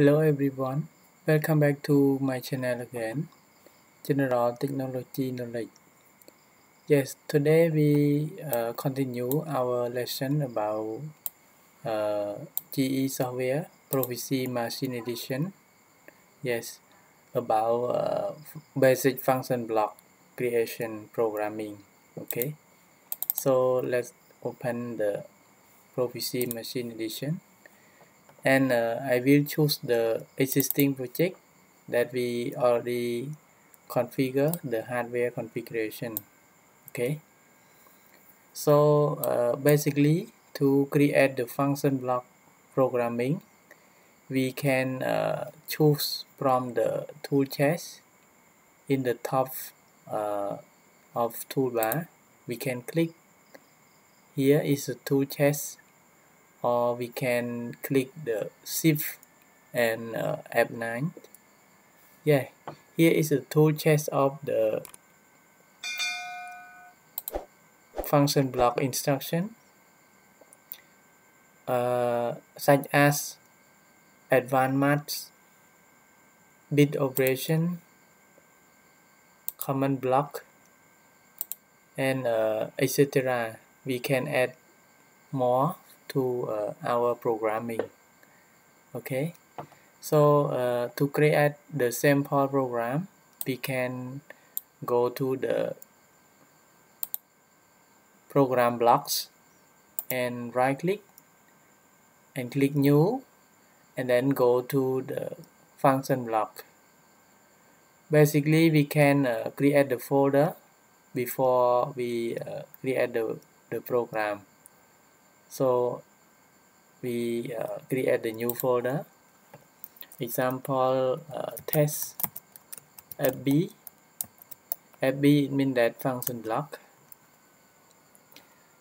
Hello everyone, welcome back to my channel again, General Technology Knowledge. Yes, today we continue our lesson about GE software, Proficy Machine Edition. Yes, about basic function block creation programming. Okay, so let's open the Proficy Machine Edition. And I will choose the existing project that we already configure the hardware configuration. Okay, so basically to create the function block programming, we can choose from the tool chest in the top of toolbar. We can click here is the tool chest, or we can click the shift and F9. Yeah, here is the tool chest of the function block instruction, such as advanced maths, bit operation, command block, and etc. We can add more to our programming. Okay, so to create the sample program, we can go to the program blocks and right click and click new, and then go to the function block. Basically we can create the folder before we create the program. So we create the new folder, example test FB. FB means that function block.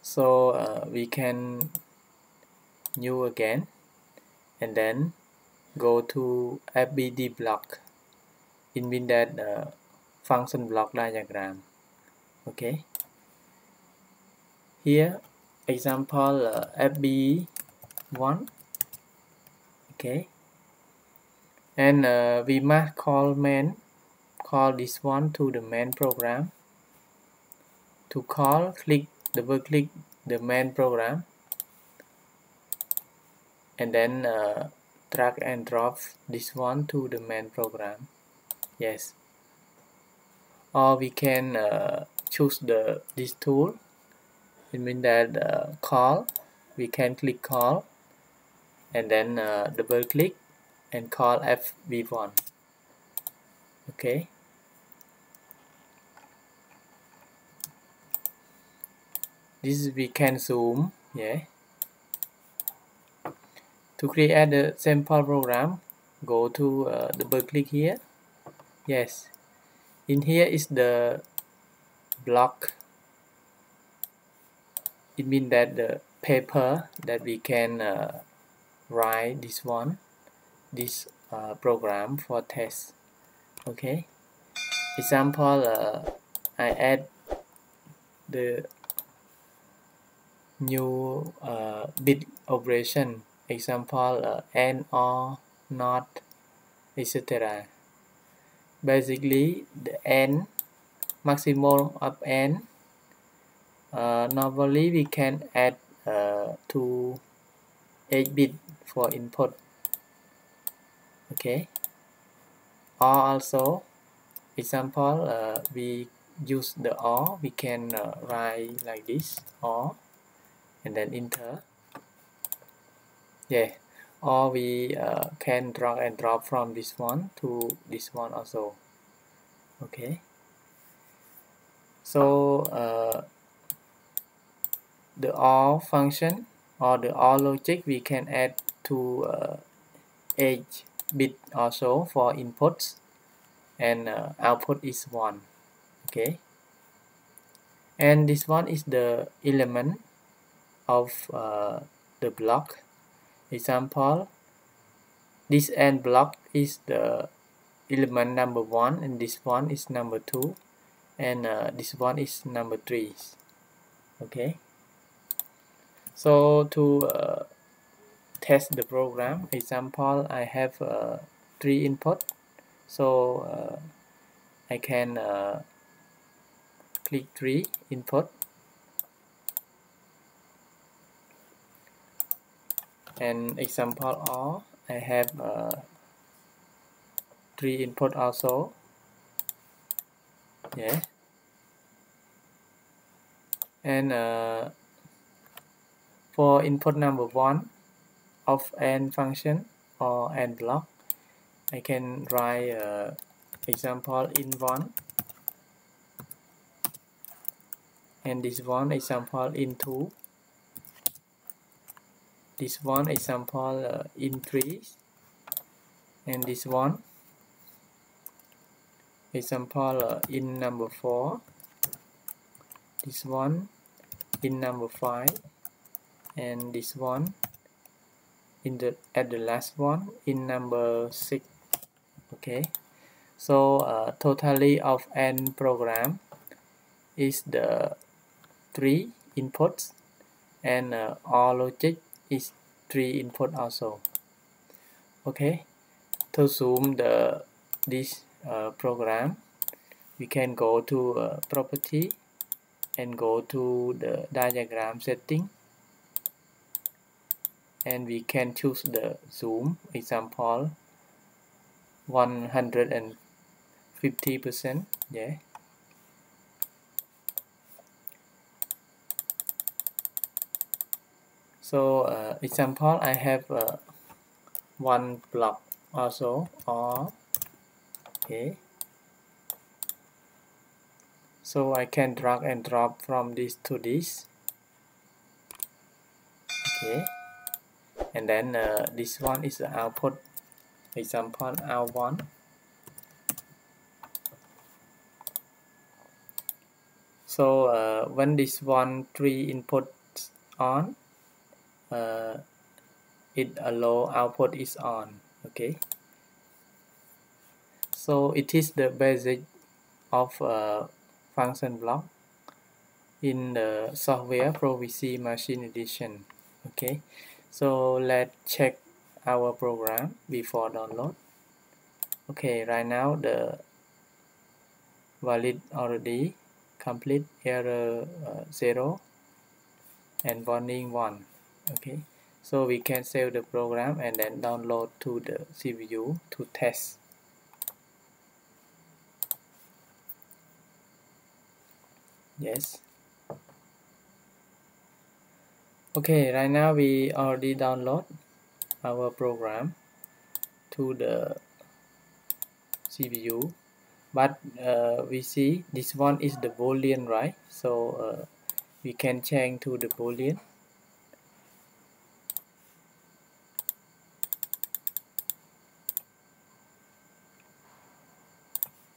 So we can new again and then go to FBD block. It means that function block diagram. Okay, here example FB1. Okay, and we must call this one to the main program. To call, double click the main program and then drag and drop this one to the main program. Yes, or we can choose this tool. It means that call, we can click call and then double click and call FB1. Okay, this we can zoom. Yeah, to create the sample program, go to double click here. Yes, in here is the block. It means that the paper that we can write this program for test. Okay, example I add the new bit operation, example AND, OR, NOT, etc. Basically the AND, maximum of AND. Normally we can add 8 bits for input. Okay, or also example we use the OR, we can write like this, OR and then enter. Yeah, or we can drag and drop from this one to this one also. Okay, so the OR function or the OR logic, we can add to 8 bits also for inputs, and output is 1. Okay, and this one is the element of the block. Example, this AND block is the element number 1, and this one is number 2, and this one is number 3. Okay, so to test the program. For example, I have 3 input, so I can click 3 input and example all. I have 3 input also. Yeah, and for input number 1 of AND function or AND block, I can write example in 1 and this one example in 2, this one example in 3, and this one example in number 4, this one in number 5, and this one at the last one in number 6. Okay, so totally of AND program is the 3 inputs, and all logic is 3 input also. Okay, to zoom this program, we can go to property and go to the diagram setting, and we can choose the zoom, example 150%. Yeah, so example I have one block also, or okay, so I can drag and drop from this to this. Okay, and then this one is the output, example out1. So when this one 3 inputs on, it allow output is on. Okay, so it is the basic of function block in the software Proficy Machine Edition. Okay, so let's check our program before download. Okay, right now the valid already complete, error 0 and warning 1. Okay, so we can save the program and then download to the CPU to test. Yes. Okay, right now we already download our program to the CPU, but we see this one is the boolean, right? So we can change to the boolean.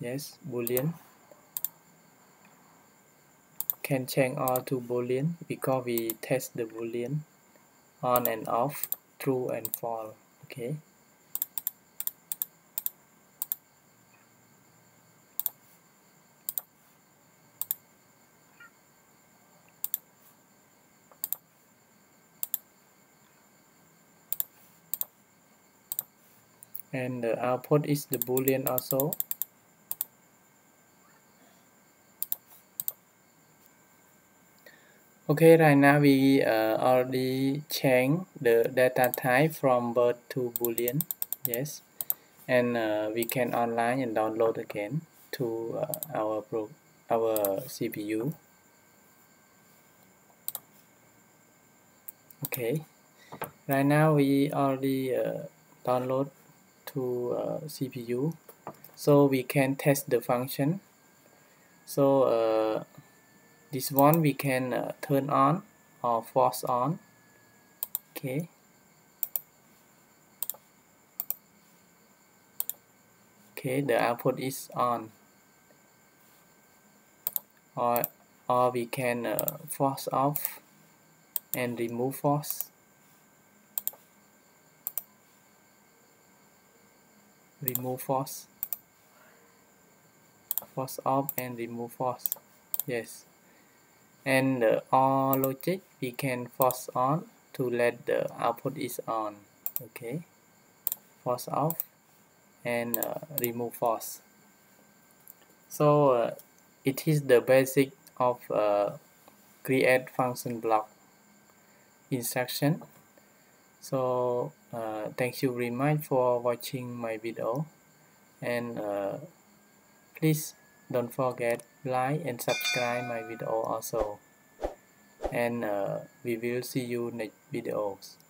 Yes, boolean. Can change all to boolean because we test the boolean on and off, true and false. Okay, and the output is the boolean also. Okay, right now we already changed the data type from birth to boolean. Yes, and we can online and download again to our CPU. Okay, right now we already download to CPU, so we can test the function. So this one we can turn on or force on. Okay, the output is on, or we can force off and remove force, force off and remove force. Yes, and all logic we can force on to to let the output is on. Okay, force off and remove force. So it is the basic of create function block instruction. So thank you very much for watching my video, and please don't forget like and subscribe my video also, and we will see you next videos.